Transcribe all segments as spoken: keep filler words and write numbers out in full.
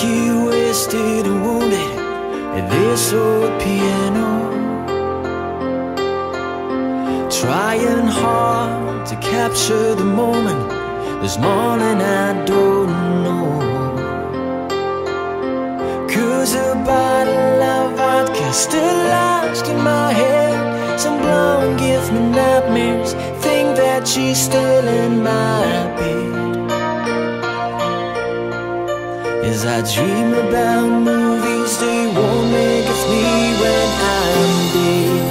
he wasted and wounded at this old piano, trying hard to capture the moment. There's more than I don't know, 'cause a bottle of vodka still lodged in my head. Some blonde gives me nightmares, think that she's still in my bed. As I dream about movies they won't make of me when I'm dead.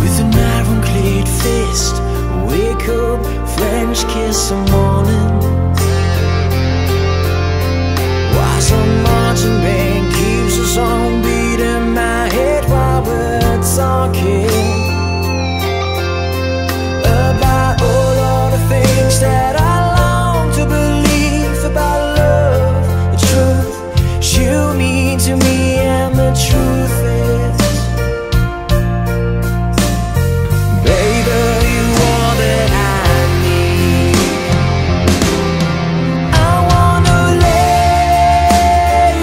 With an iron-clad fist, wake up, French kiss the morning. Why some marching band keeps a song beat in my head while we're talking about all of the things that I long to believe. To me, and the truth is, baby, you are that I need. I wanna lay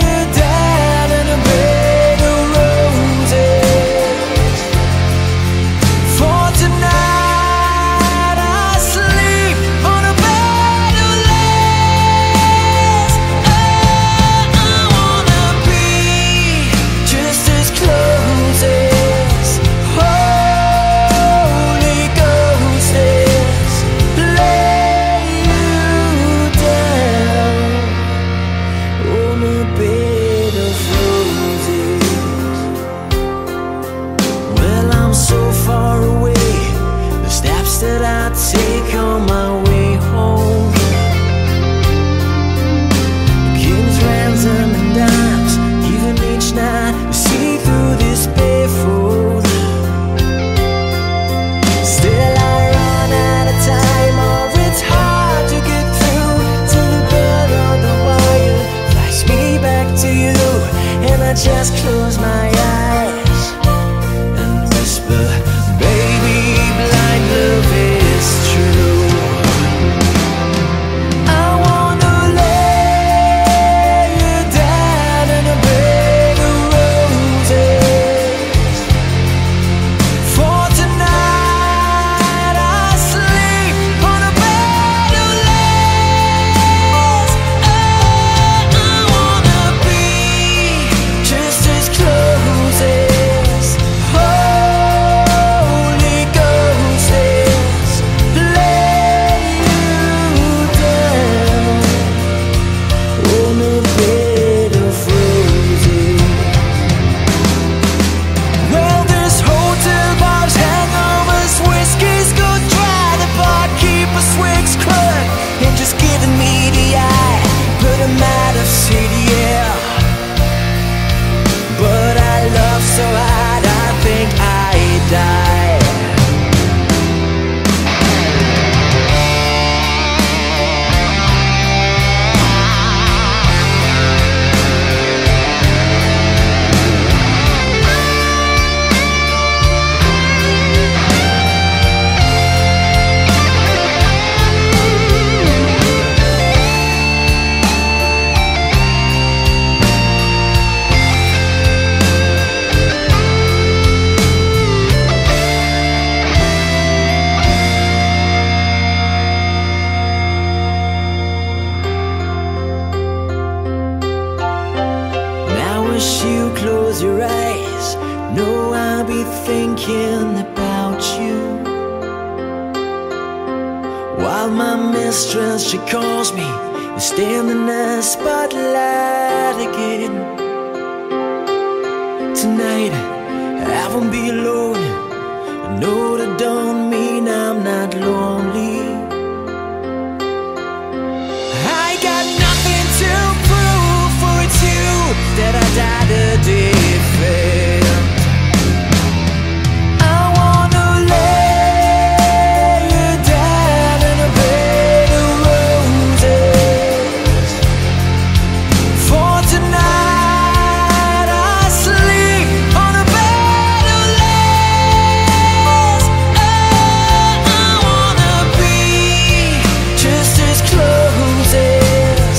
you down in a bed of roses. For tonight, I sleep on a bed of lace. Oh, I want take on my way home. Kings, rams, and dimes, even each night we see through this barefoot. Still I run out of time, or it's hard to get through. Till the bird on the wire flies me back to you, and I just close my eyes and whisper, baby, blind love is true. You close your eyes, know I'll be thinking about you, while my mistress, she calls me, you stand in the spotlight again. Tonight I won't be alone. I know that don't mean I'm not lonely. I got nothing to prove, for it's you that I died a defend. I wanna lay you down in a bed of roses. For tonight, I sleep on a bed of lace. Oh, I wanna be just as close as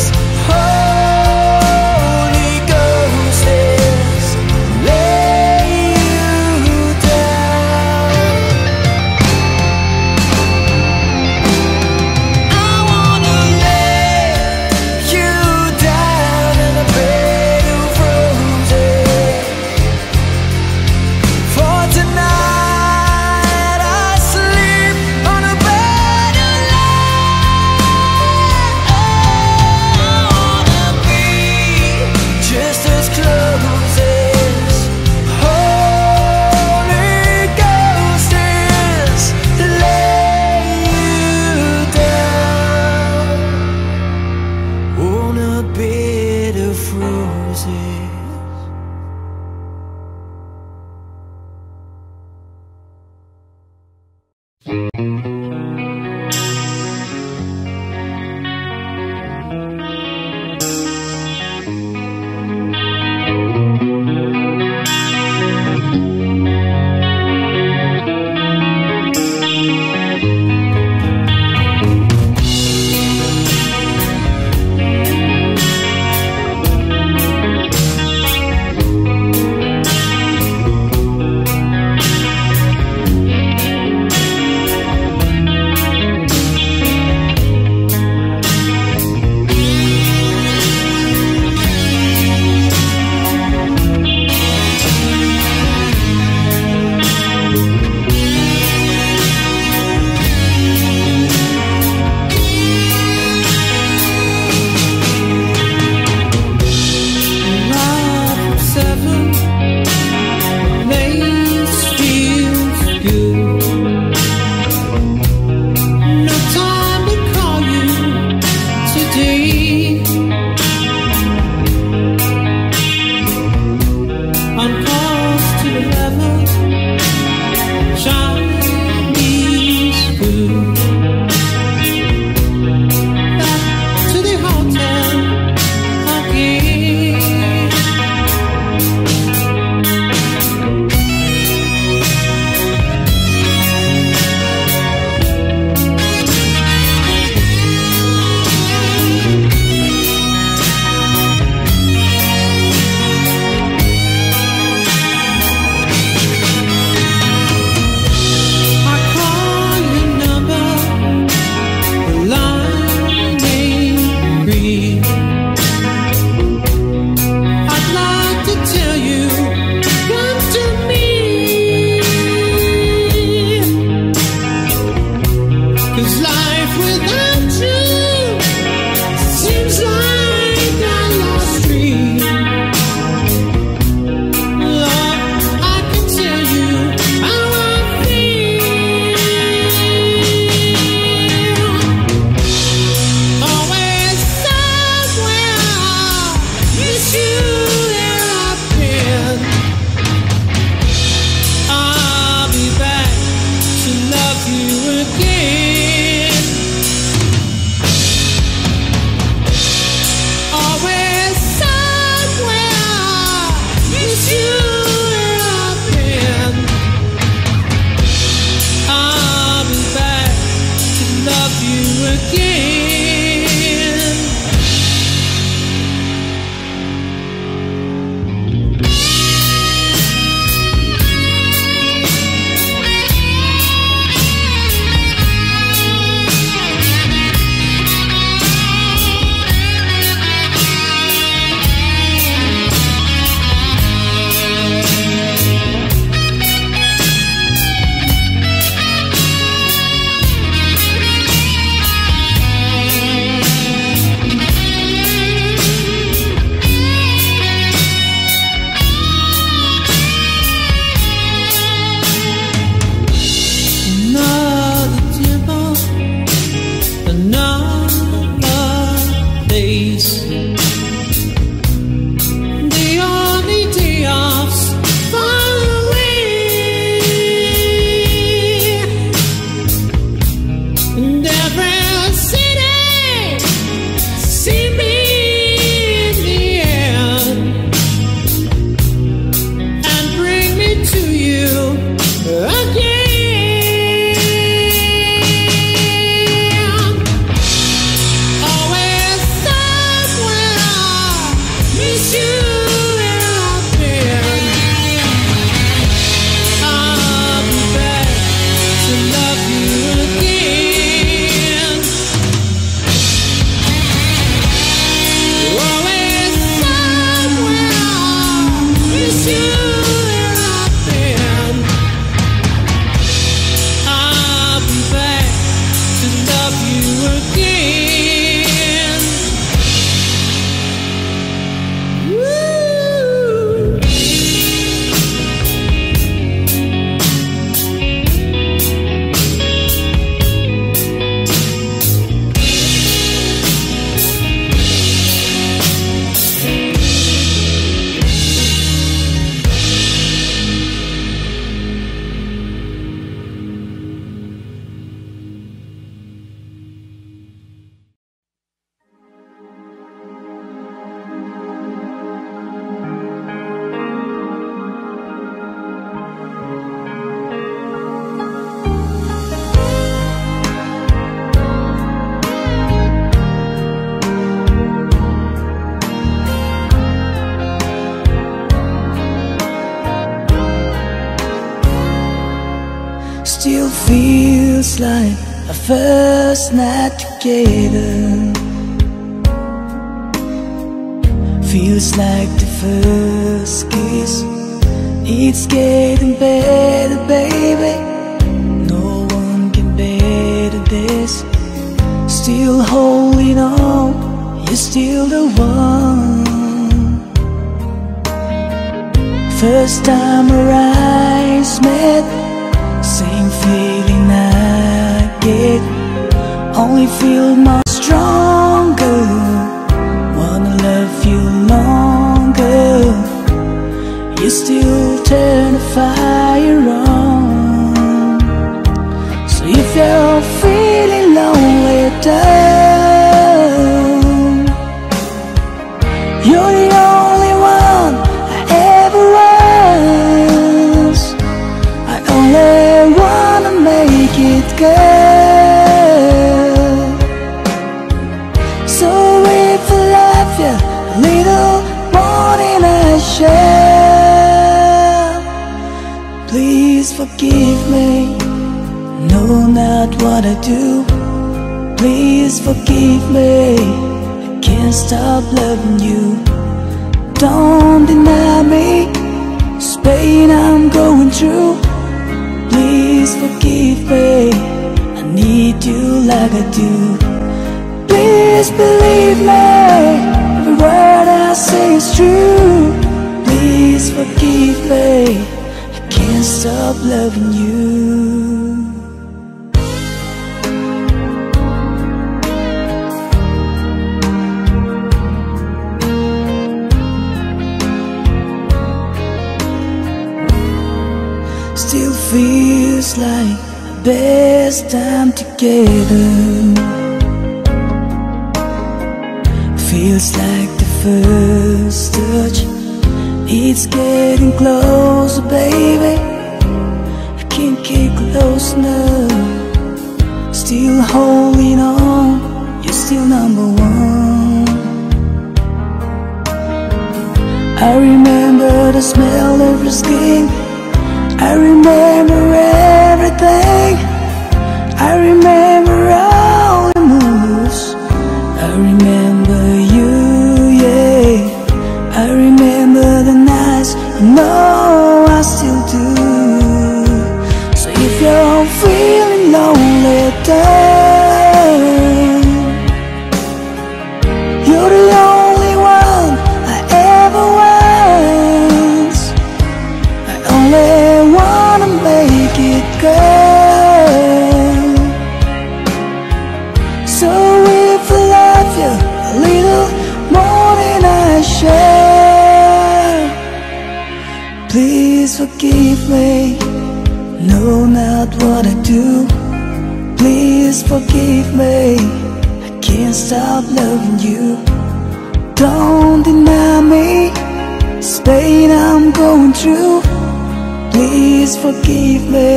feels like our first night together. Feels like the first kiss. It's getting better, baby. No one can better this. Still holding on, you're still the one. First time our eyes met, same feeling I get. Only feel much stronger. Wanna love you longer. You still turn the fire on. So if you're feeling lonely, down, you're the only one I ever was. I only wanna make it, girl. So if I love you a little more than I shall, please forgive me. No, not what I do. Please forgive me, I can't stop loving you. Don't deny me, this pain I'm going through. Please forgive me, I need you like I do. Please believe me, every word I say is true. Please forgive me, I can't stop loving you. Still feels like the best time together. Feels like the first touch. It's getting closer, baby. I can't get close enough. Still holding on, you're still number one. I remember the smell of your skin. I remember everything. I remember all the moves. I remember you, yeah. I remember the nights, you know I still do. So if you're feeling lonely, darling, you're the only one I ever was. I only girl. So if I love you a little more than I shall, please forgive me. No, not what I do. Please forgive me, I can't stop loving you. Don't deny me, this pain I'm going through. Please forgive me,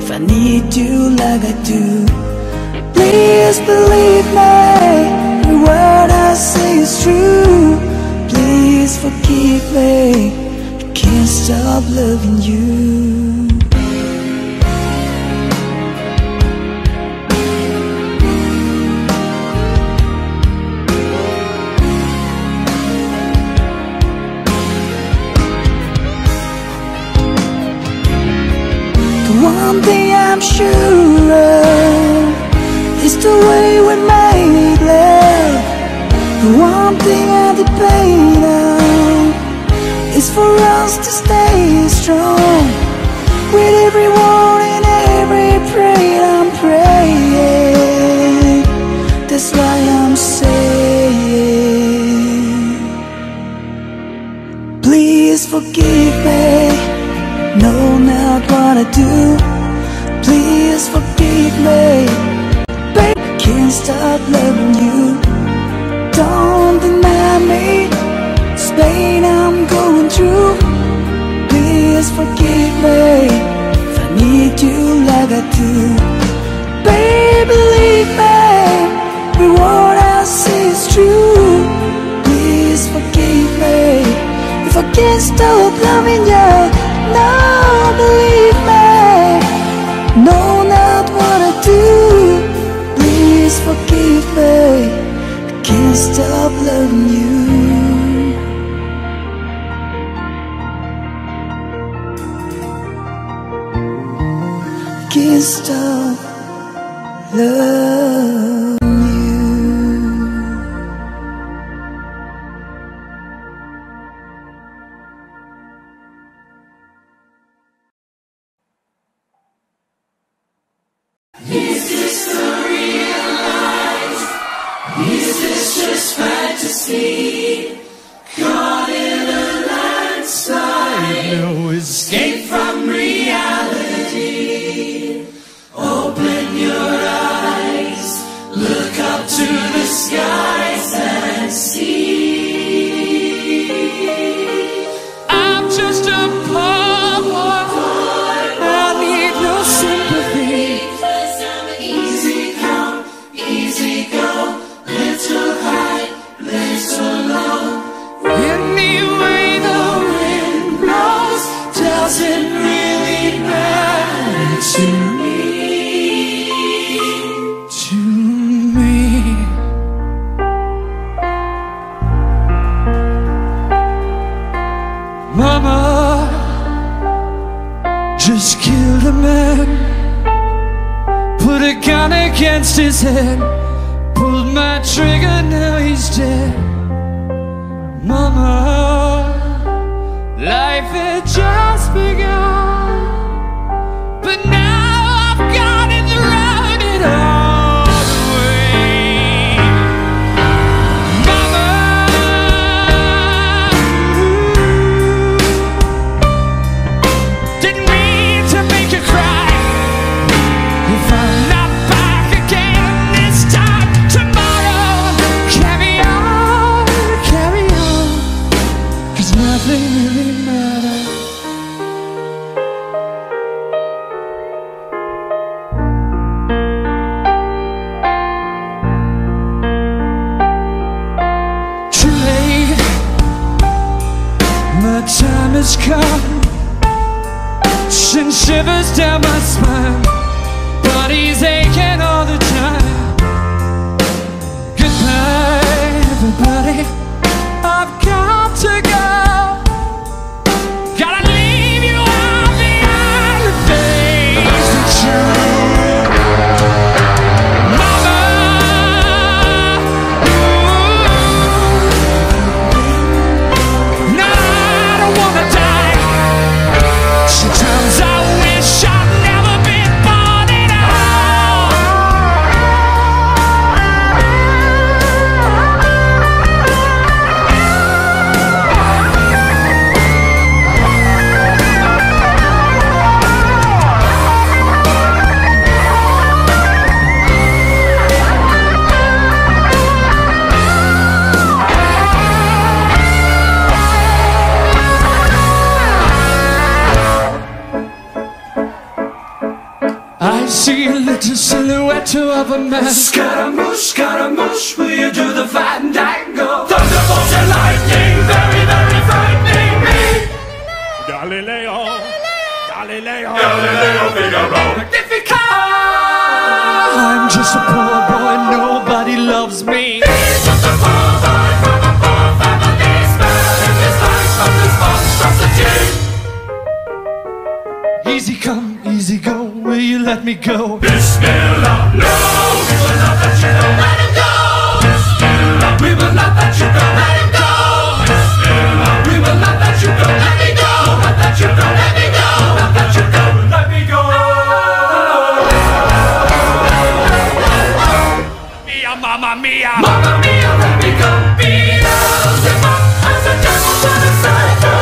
if I need you like I do. Please believe me, every word I say is true. Please forgive me, I can't stop loving you. One thing I'm sure of is the way we made love. The one thing I depend on is for us to stay strong. With every word and every prayer I'm praying. That's why I'm saying, please forgive me. No, not what I do. Please forgive me, babe, I can't stop loving you. Don't deny me, this pain I'm going through. Please forgive me, if I need you like I do. Babe, believe me, every word I say is true. Please forgive me, if I can't stop loving you. No, believe me. No, no. not what I do. Please forgive me, I can't stop loving you. Can't stop loving you. Is this the real life? Is this just fantasy? Caught in a landslide, no escape from reality. Open your eyes, look up to the skies and see. I'm just a poor boy, I need no sympathy. Easy come, easy go, little high, little low. Any way the wind blows doesn't really matter to me. Just killed a man, put a gun against his head, pulled my trigger, now he's dead. Mama, life had just begun, but now I've gone and thrown it all away. Mama, ooh, didn't we make you cry? If I'm not back again this time tomorrow, carry on, carry on, 'cause nothing really matters. Too late, my time has come. And shivers down my spine, body's aching all the time. Goodbye, everybody, I've got to go. Gotta leave you on behind the face that you. Silhouette of a man. Scaramouche, Scaramouche, will you do the fandango? Thunderbolts and lightning, very, very frightening me. Galileo, Galileo, Galileo, Galileo Figaro, Magnifico. I'm just a poor boy, nobody loves me. He's just a poor boy from a poor family, sparing his life from this monstrosity. Easy come, easy go, will you let me go? Bismillah, no, we will not let you go. Let him go. Bismillah, we will not let you go. Let him go. Bismillah, we will not let you go. Let me go. We'll not let you go. Let me go. We'll not let you go. Let me go. Mia, mamma mia, mamma mia, let me go. Beelzebub, as the devil on the side of me.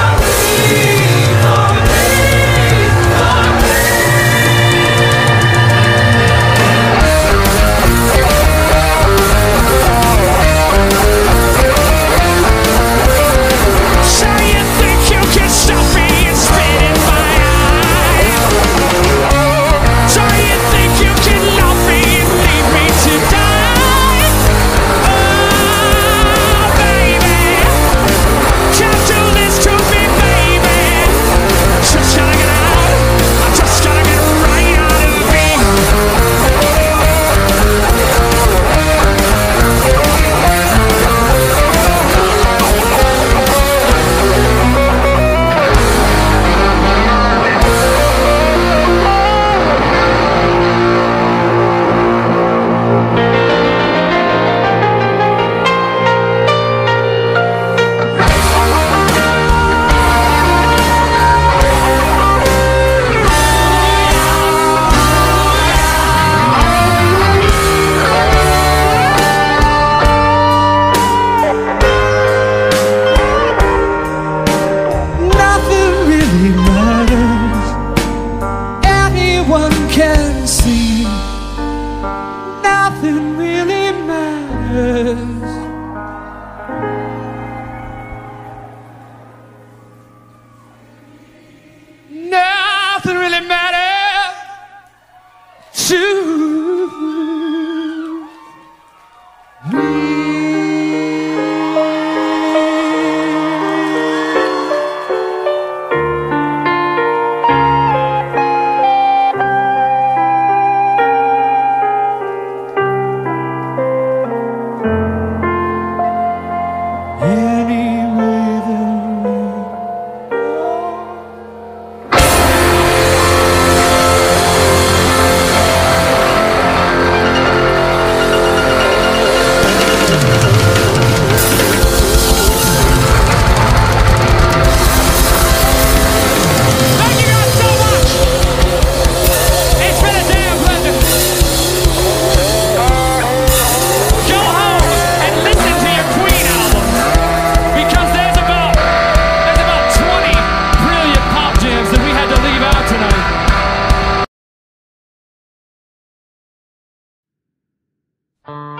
Time,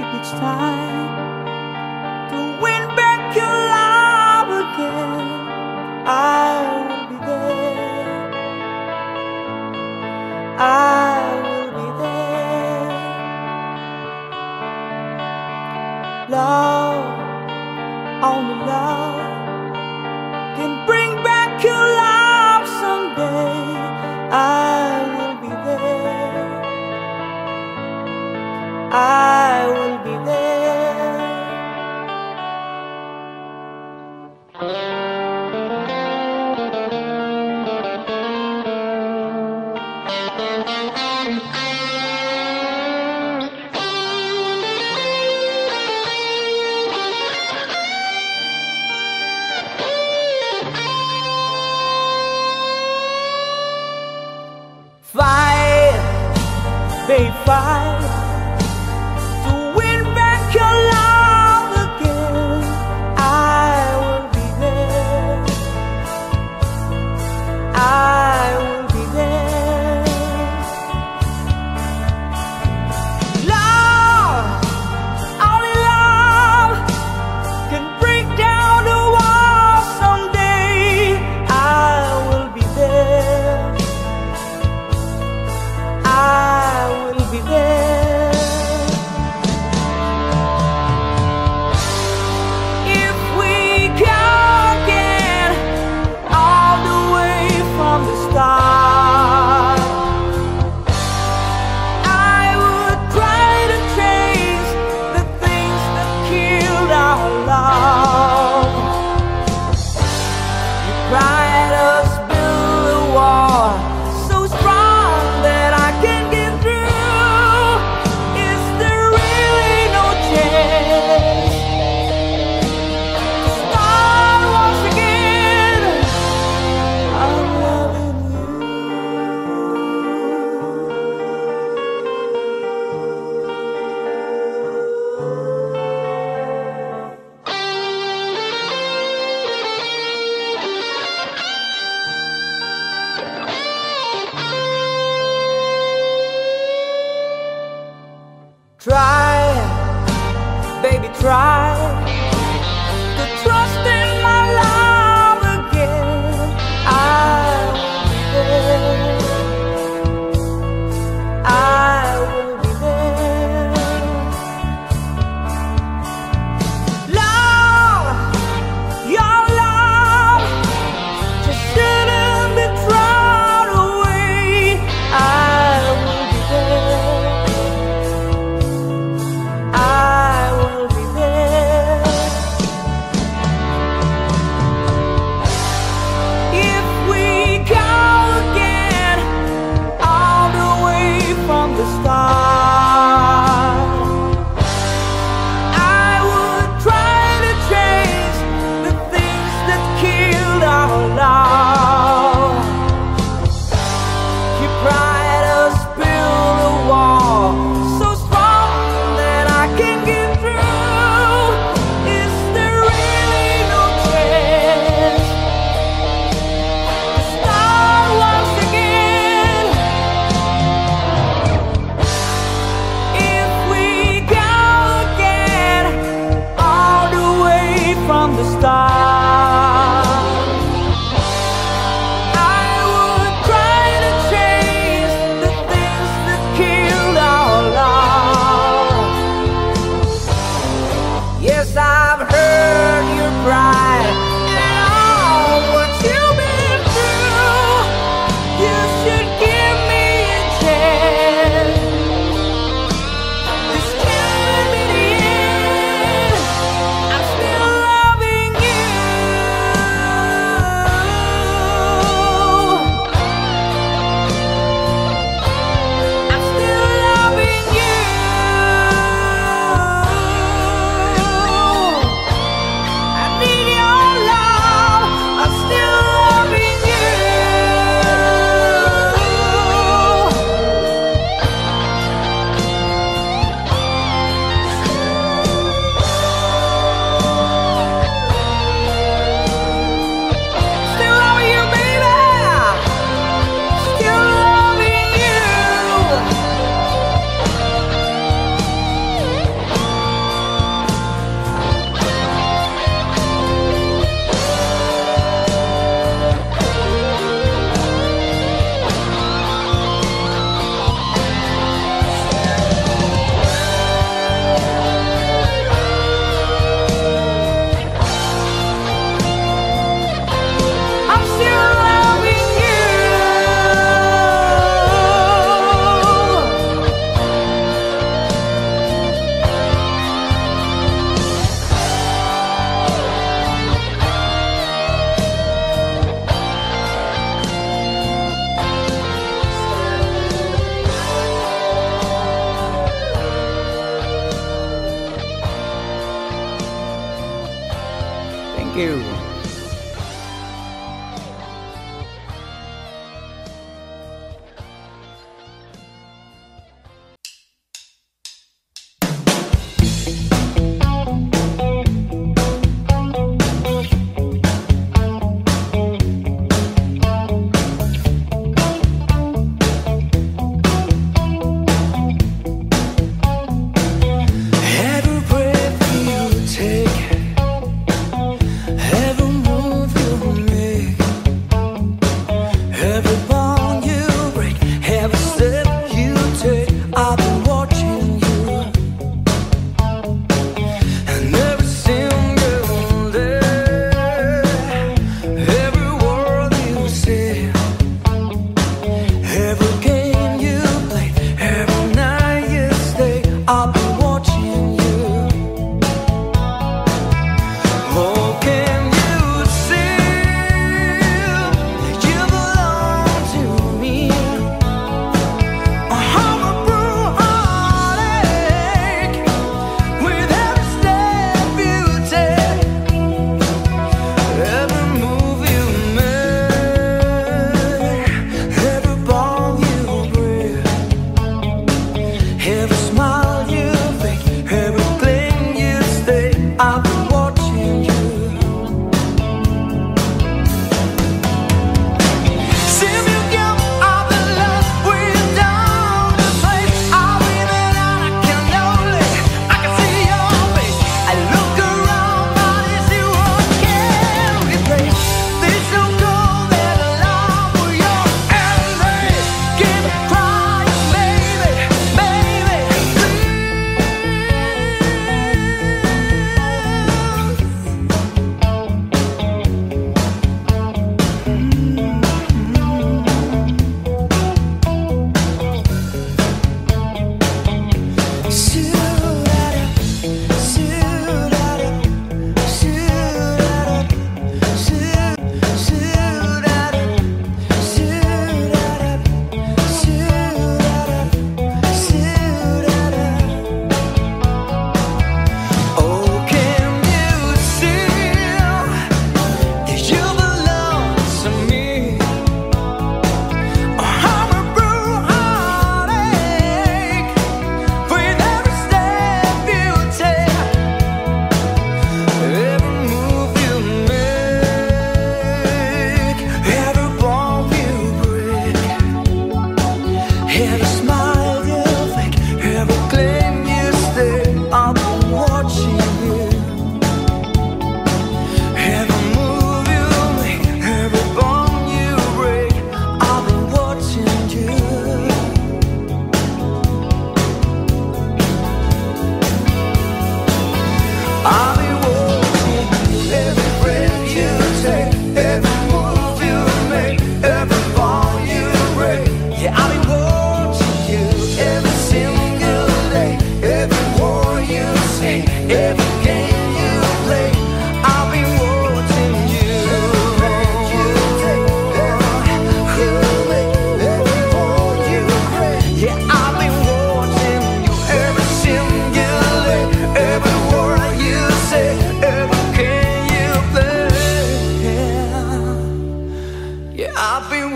if it's time to win back your love again, I will be there. I will be there. Love, only love can bring back your love someday. I I will be there. Fight, they fight. I will be there.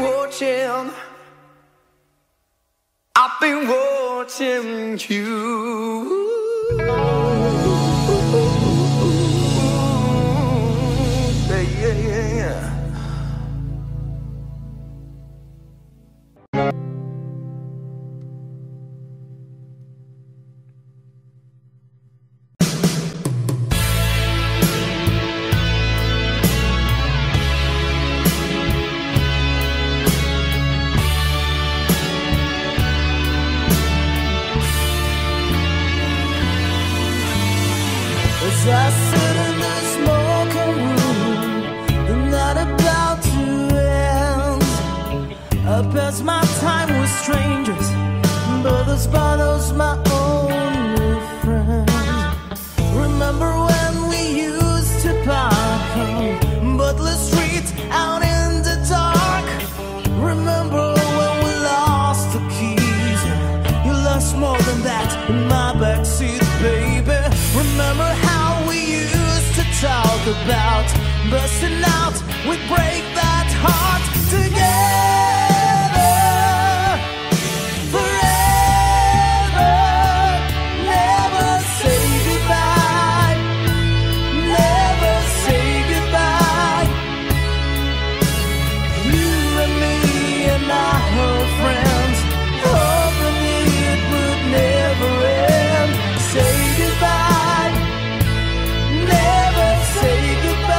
watching, I've been watching you. Yeah, yeah, yeah, yeah. I sit in the smoking room, I'm not about to end. I pass my time with strangers, but this bottle's my only friend. Remember when we used to park on Butler Street out in the dark? Remember when we lost the keys? You lost more than that in my backseat, baby. Remember how talk about busting out, we break that heart together forever. Never say goodbye, never say goodbye. You and me and my old friends, hoping it would never end. Say goodbye, never say goodbye.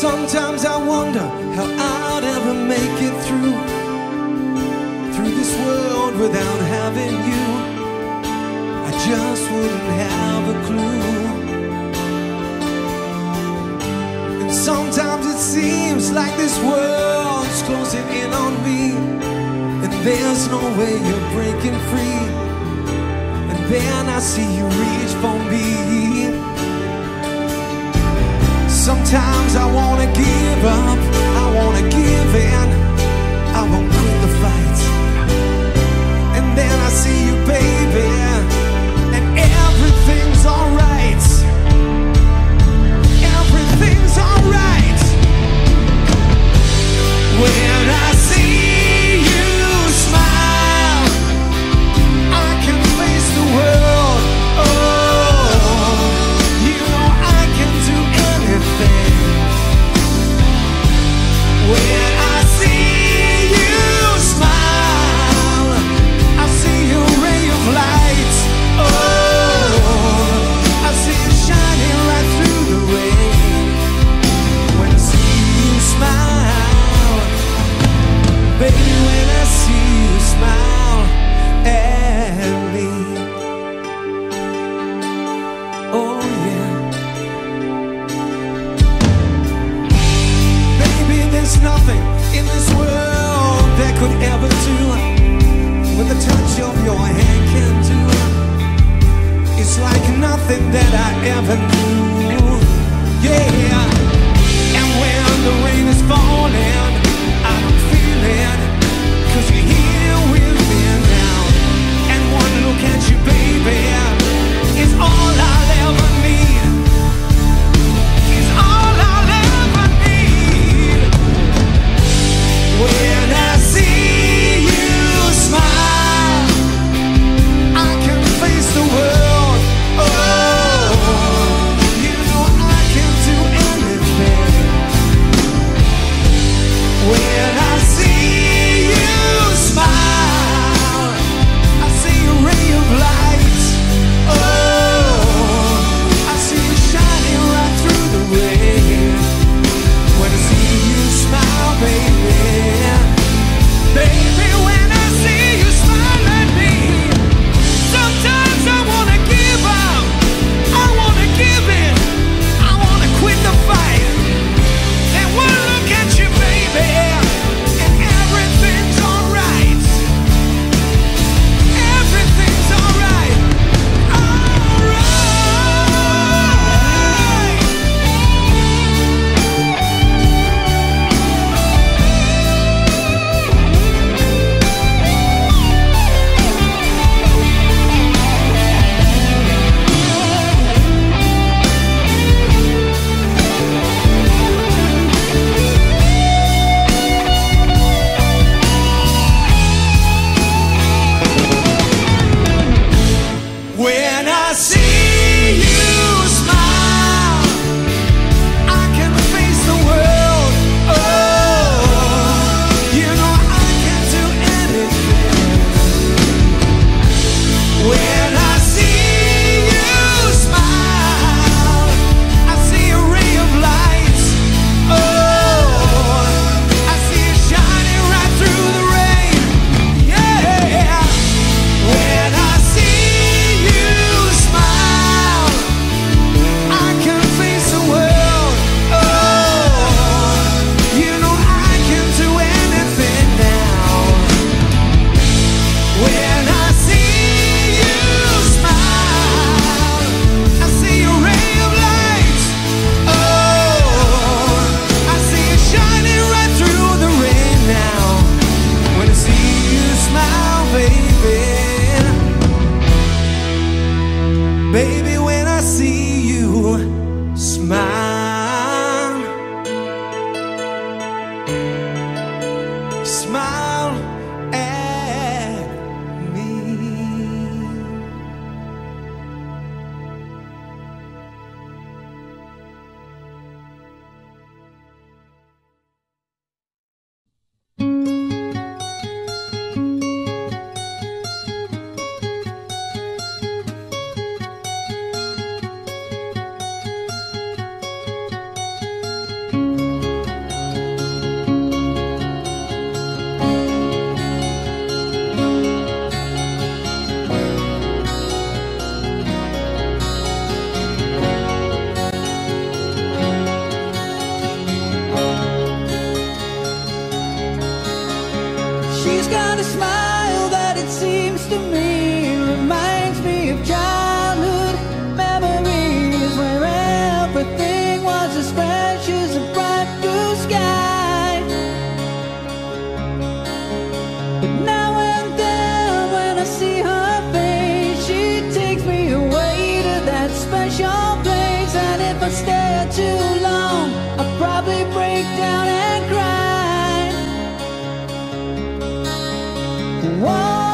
Sometimes I wonder how I'd ever make it through Through this world without having you. I just wouldn't have a clue. And sometimes it seems like this world's closing in on me, and there's no way you're breaking free. And then I see you reach for me. Sometimes I wanna give up, I wanna give in, I won't quit the fight. And then I see you, baby, and everything's alright. Everything's alright. When I see you smile, I can face the world. Oh, when I see you smile, I see a ray of light. Oh, I see you shining right through the rain. When I see you smile, baby, when I see you smile at me. Oh yeah. There's nothing in this world that could ever do what the touch of your hand can do. It's like nothing that I ever knew. Yeah. And when the rain is falling, I don't feel it, 'cause you're here with me now. And one look at you, baby, is all I'll ever need. Is all I'll ever need. When I see you smile, I can face the world. Oh, for too long, I'll probably break down and cry. Whoa.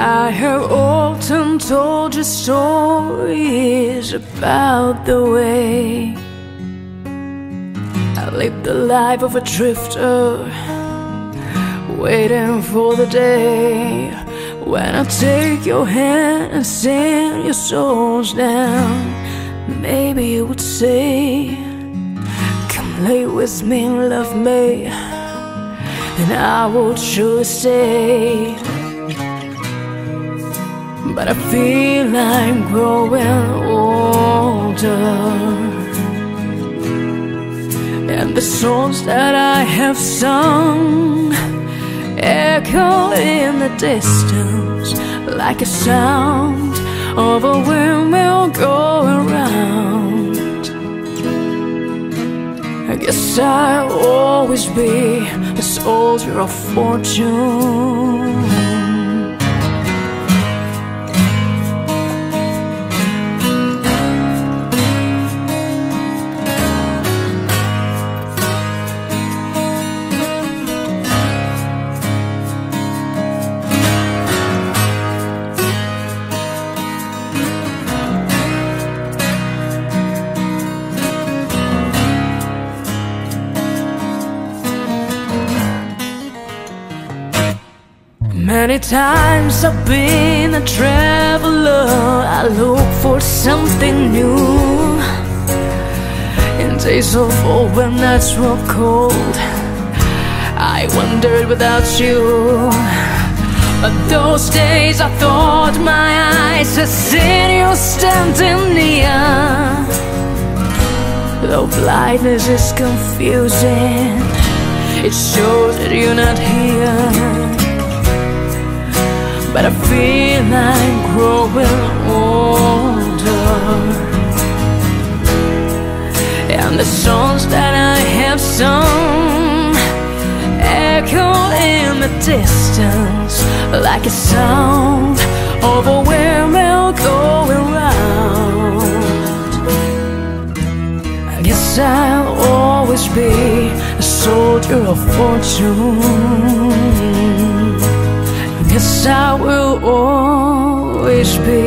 I have often told you stories about the way I lived the life of a drifter, waiting for the day when I take your hand and send your souls down. Maybe you would say, come lay with me and love me, and I will choose stay. But I feel I'm growing older, and the songs that I have sung echo in the distance like a sound of a windmill going round. I guess I'll always be a soldier of fortune. Many times I've been a traveler, I look for something new. In days of old when nights were cold, I wandered without you. But those days I thought my eyes had seen you standing near. Though blindness is confusing, it shows that you're not here. But I feel I'm growing older, and the songs that I have sung echo in the distance like a sound of a windmill going round. I guess I'll always be a soldier of fortune. Yes, I will always be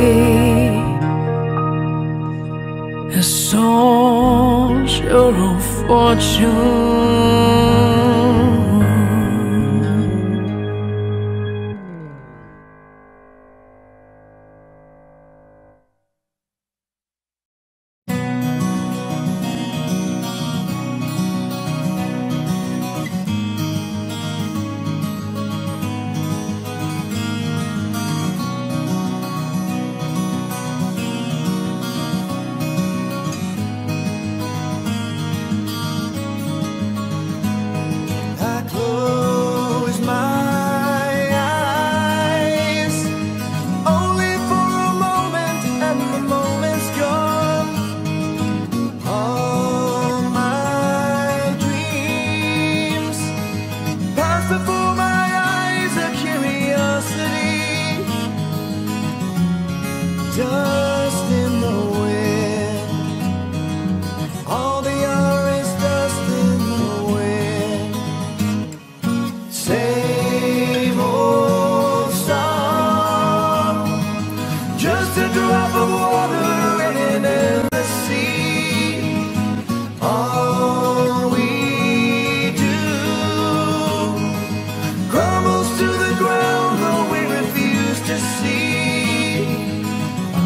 a soldier of fortune. To the ground, though we refuse to see. Oh.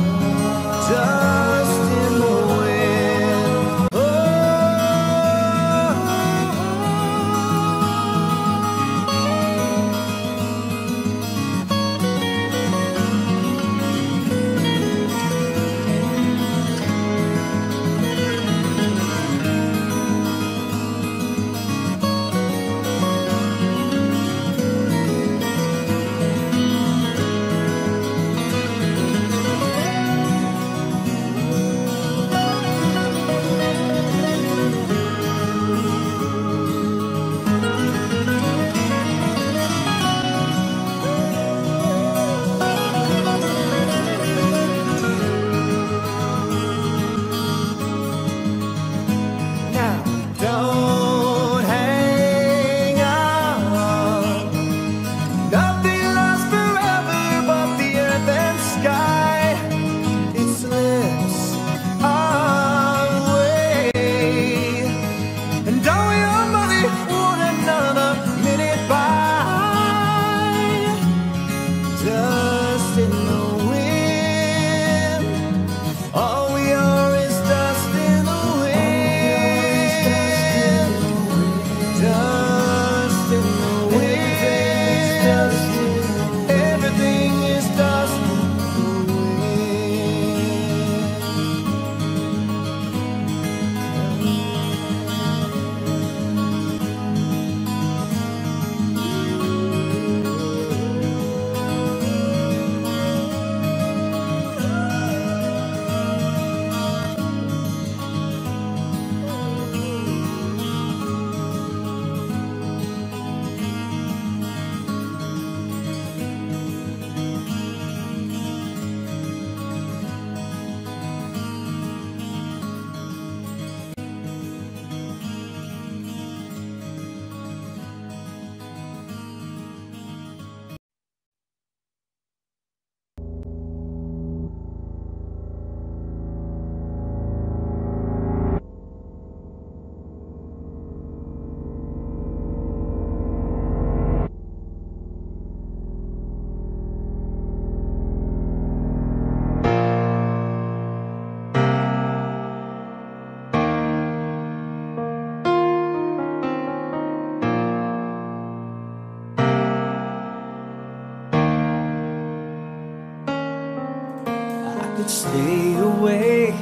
could stay away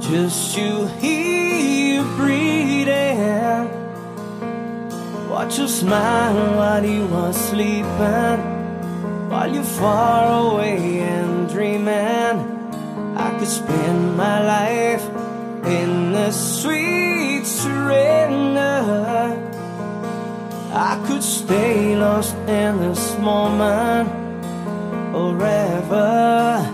just to hear you breathing. Watch you smile while you are sleeping, while you're far away and dreaming. I could spend my life in the sweet surrender. I could stay lost in this moment forever.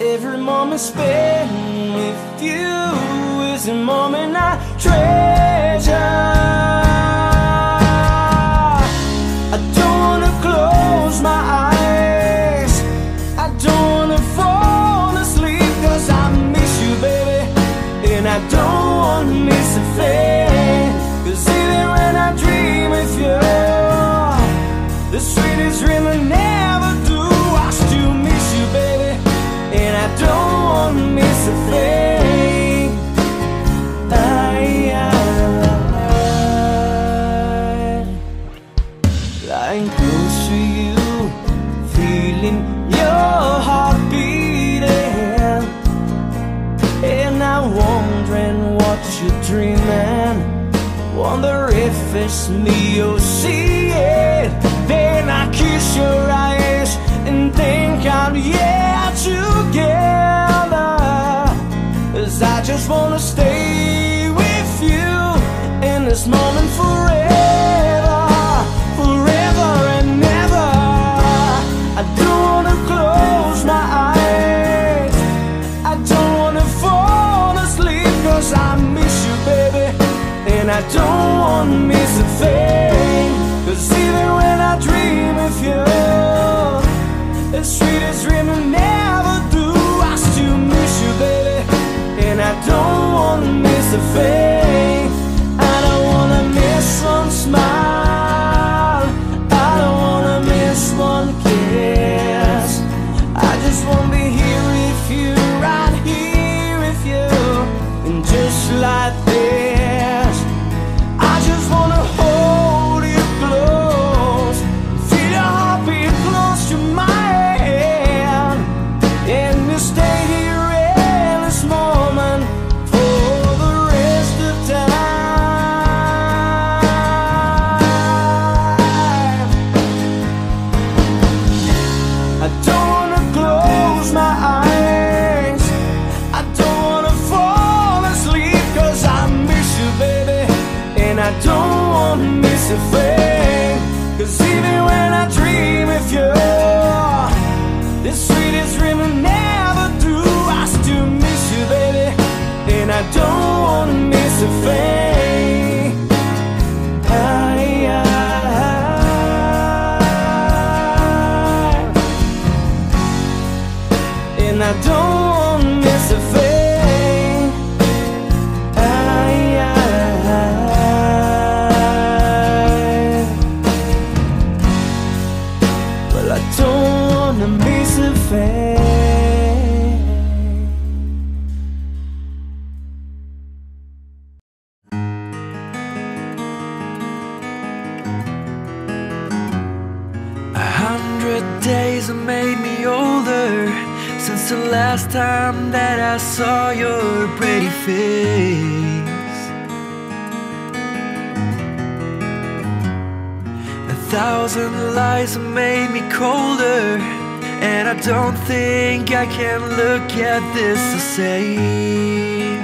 Every moment spent with you is a moment I treasure. I don't wanna close my eyes, I don't wanna fall asleep, 'cause I miss you, baby, and I don't wanna miss a thing. 'Cause even when I dream of you, the sweetest dream I never do. I still miss you, baby, and I don't wanna miss a thing. I, I, lying close to you, feeling your heart beating, and I'm wondering what you're dreaming. Wonder if it's me you'll see it. Then I kiss your eyes and think out, yeah, together. 'Cause I just wanna stay with you in this moment forever, forever and ever. I don't wanna close my eyes, I don't wanna fall asleep, 'cause I miss you, baby, and I don't wanna miss a thing. 'Cause even when I dream of you, the sweetest dream I never do. I still miss you, baby, and I don't wanna miss a thing. I don't wanna miss one smile, I don't wanna miss one kiss. I just wanna be here with you, right here with you, and just like this. I don't wanna miss a thing. 'Cause even when I dream of you, the sweetest dream I never do. I still miss you, baby, and I don't wanna miss a thing. I, I, and I don't wanna miss a thing. Last time that I saw your pretty face, a thousand lies have made me colder, and I don't think I can look at this the same.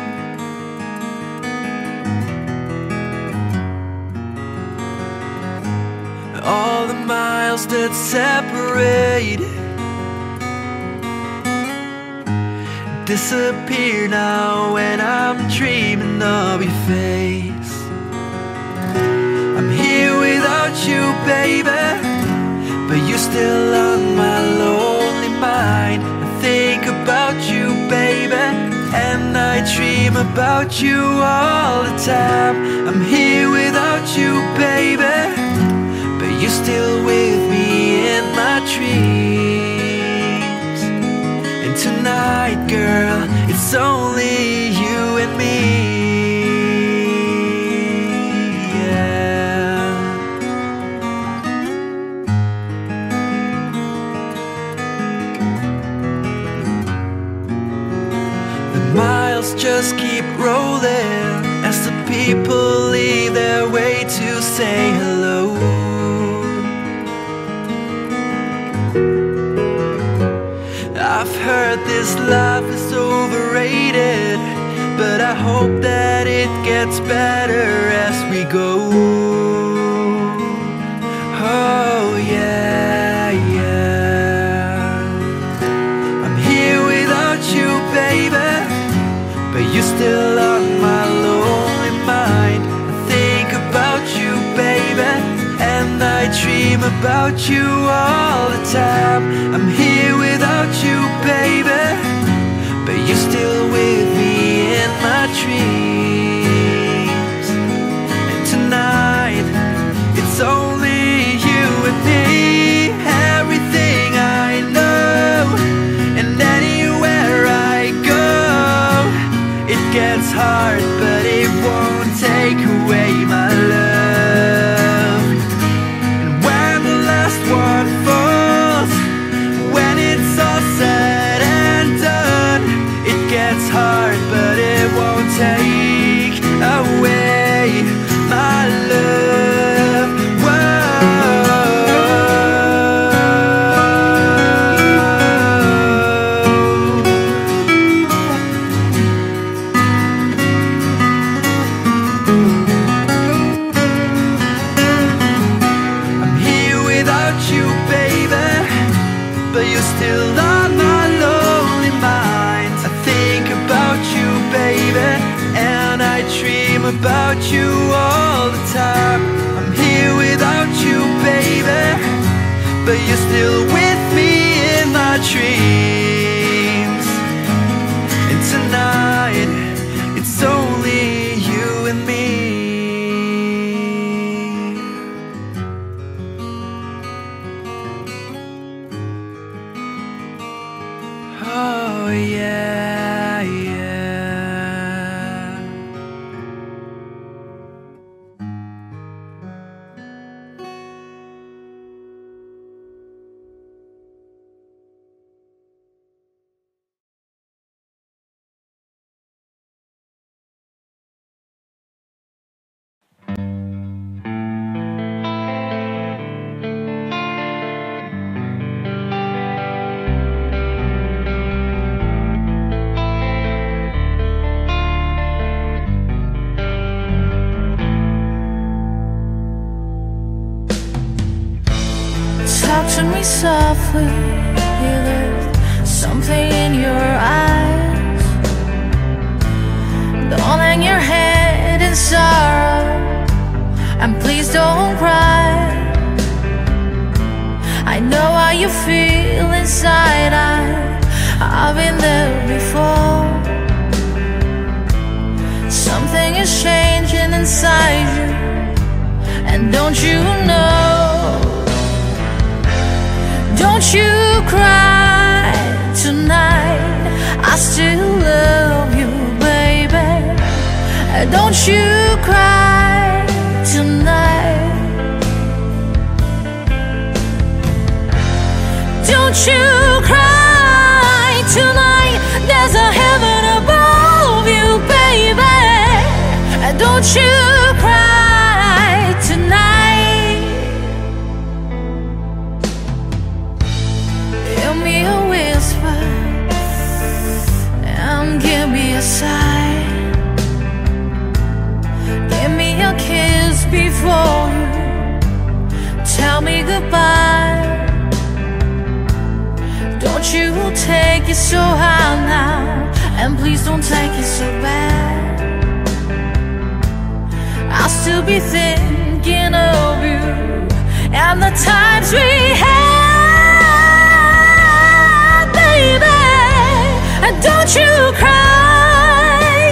All the miles that separate disappear now when I'm dreaming of your face. I'm here without you, baby, but you're still on my lonely mind. I think about you, baby, and I dream about you all the time. I'm here without you, baby, but you're still with me in my dreams. Tonight, girl, it's only you and me, yeah. credits just keep rolling as the people leave their way to say hello. I've heard this life is overrated, but I hope that it gets better as we go. Oh yeah, yeah. I'm here without you, baby, but you're still on my lonely mind. I think about you, baby, and I dream about you all the time. I'm here without you, baby, but you're still with me in my dreams. And tonight, it's only you and me. Everything I know, and anywhere I go, it gets hard, but it won't take away my love. And when the last one falls, when it's all said and done, it gets hard, but it won't take away my love. Whoa. I'm here without you, baby, but you're still on my lonely mind. I think about you, baby, and I dream about you all the time. I'm here without you, baby, but you're still with me in my dreams. And tonight, it's only you and me. Oh yeah, yeah. Touching me softly, there's something in your eyes, don't hang your head in sorrow, and please don't cry. I know how you feel inside, I, I've been there before. Something is changing inside you, and don't you know? Don't you cry tonight, I still love you, baby. Don't you cry tonight. Don't you cry tonight, there's a heaven above you, baby. Don't you cry tonight. Give me a sigh, give me a kiss before you tell me goodbye. Don't you take it so hard now, and please don't take it so bad. I'll still be thinking of you and the times we had, baby. And don't you cry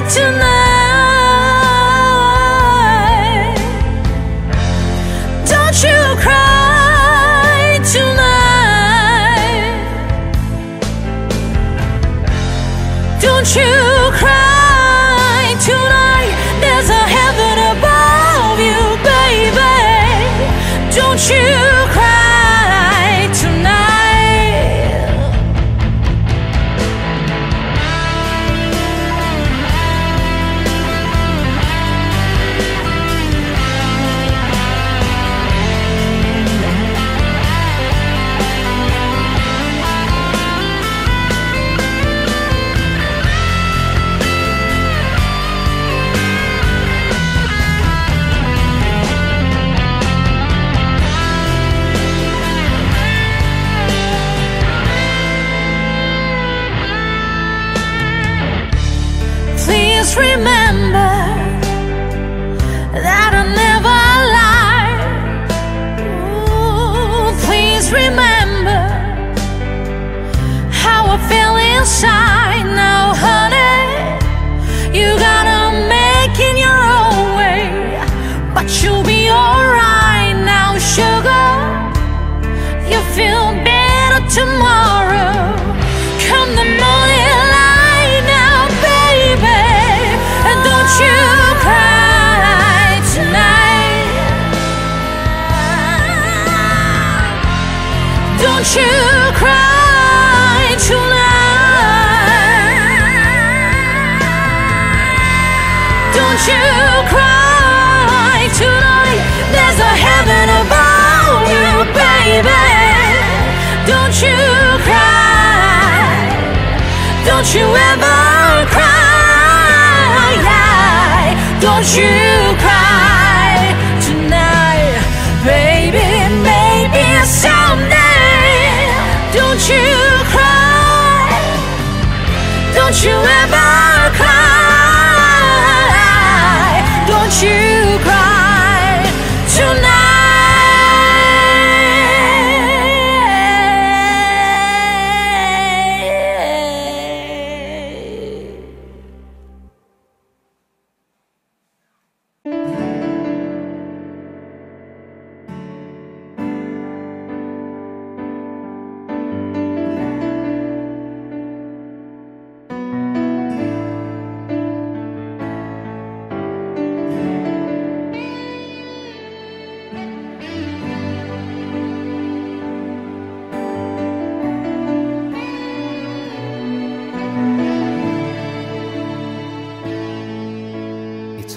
tonight. Don't you cry tonight. Don't you cry tonight, there's a heaven above you, baby. Don't you cry tonight. Thank you. Just remember that I never lied. Ooh, please remember how I feel inside. Now honey, you gotta make it your own way, but you'll be alright. Now sugar, you feel better tomorrow. Come the morning light now baby, and don't you cry tonight. Don't you cry tonight. Don't you cry tonight. There's a heaven above you baby. Don't you cry, don't you ever cry, don't you cry tonight, baby, maybe someday, don't you cry, don't you ever cry, don't you cry tonight. I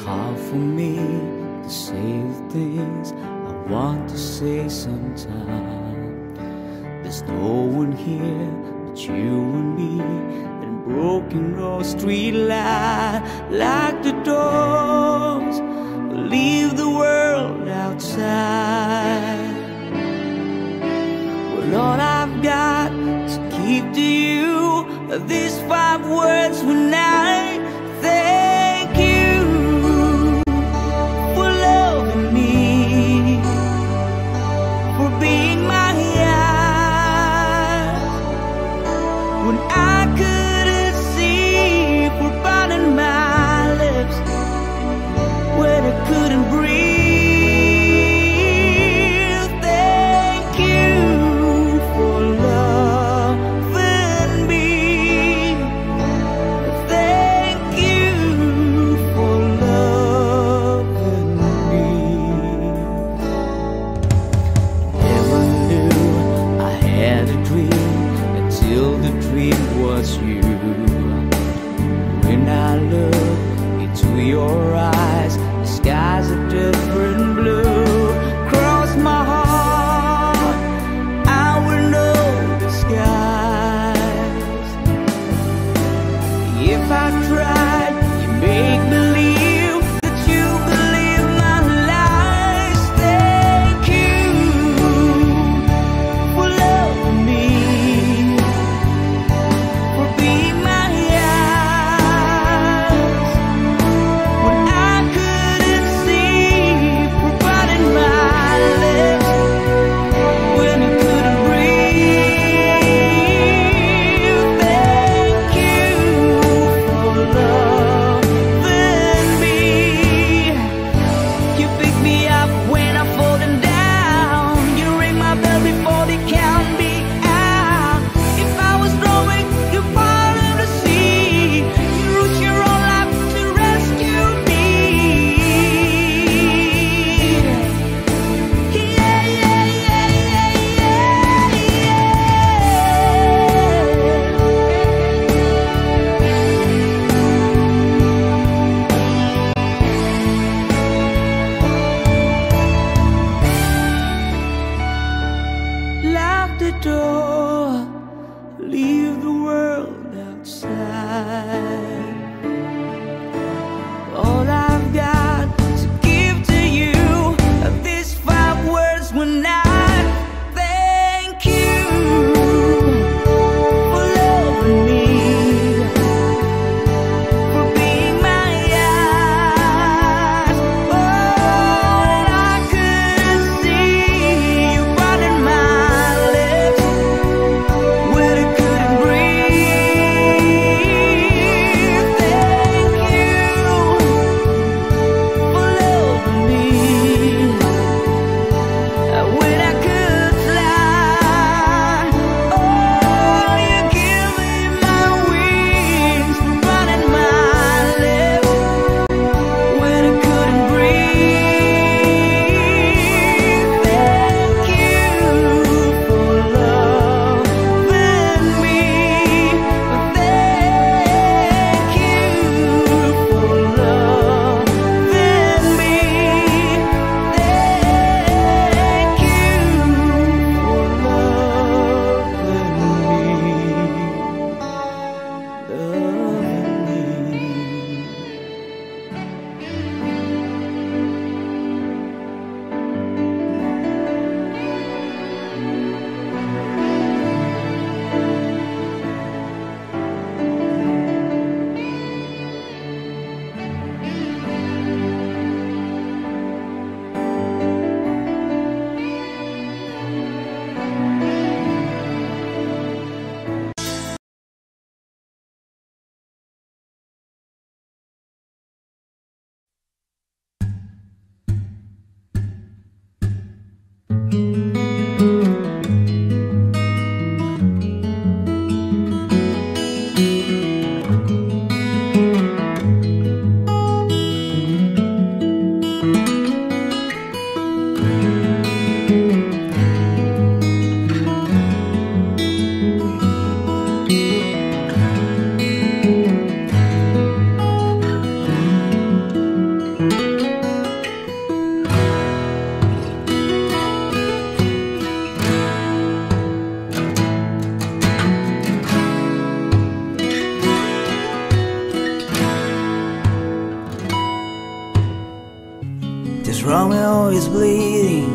know he's bleeding,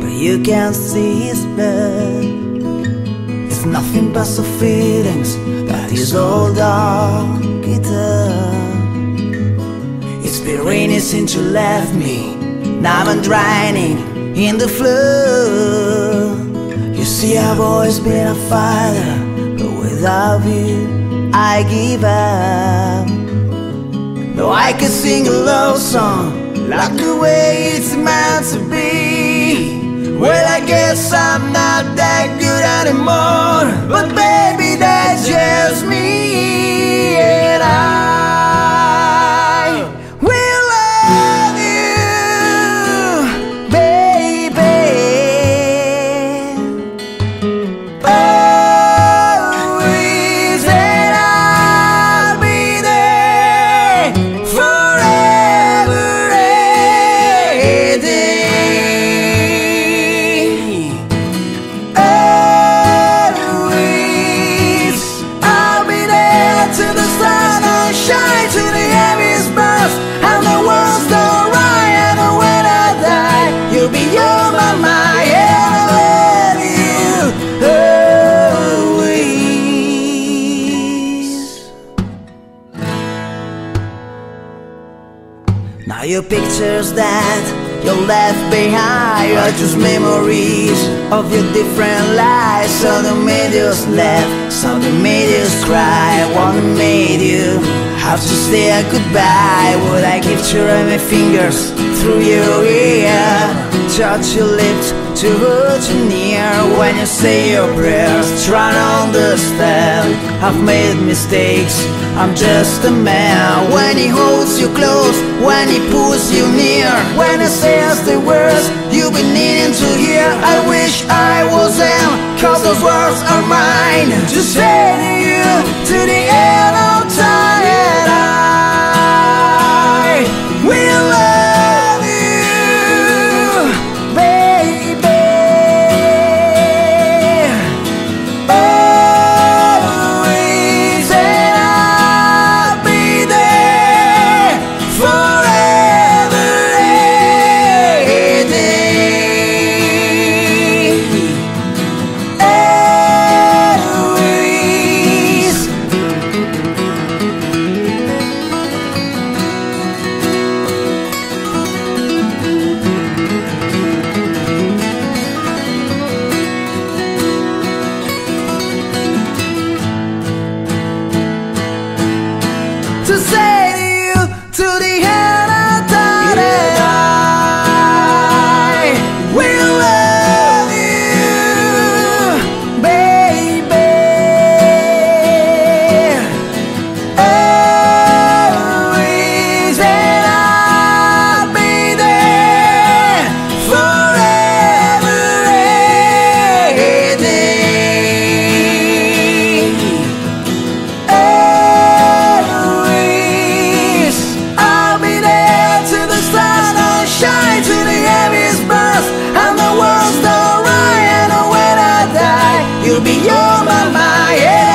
but you can see his blood. It's nothing but some feelings that his old dog eat up. It's been raining since you left me, now I'm drowning in the flood. You see, I've always been a fighter, but without you I give up. No, I can sing a love song like the way it's meant to be. Well, I guess I'm not that good anymore, but baby, that's just me. And I will love you, baby, oh. Now your pictures that you left behind are just memories of your different lives. So the media's left, so the media's cry. What made you have to say a goodbye? Would I capture my fingers through your ear, touch your lips to hold you near? When you say your prayers, try to understand, I've made mistakes, I'm just a man. When he holds you close, when he pulls you near, when he says the words you've been needing to hear. I wish I was him, cause those words are mine to say to you to the end of time. And I will love you, baby, oh. To say to you to the end of time, and I will love you, baby, always. And I'll be there forever, every day. Oh, you'll be on my mind.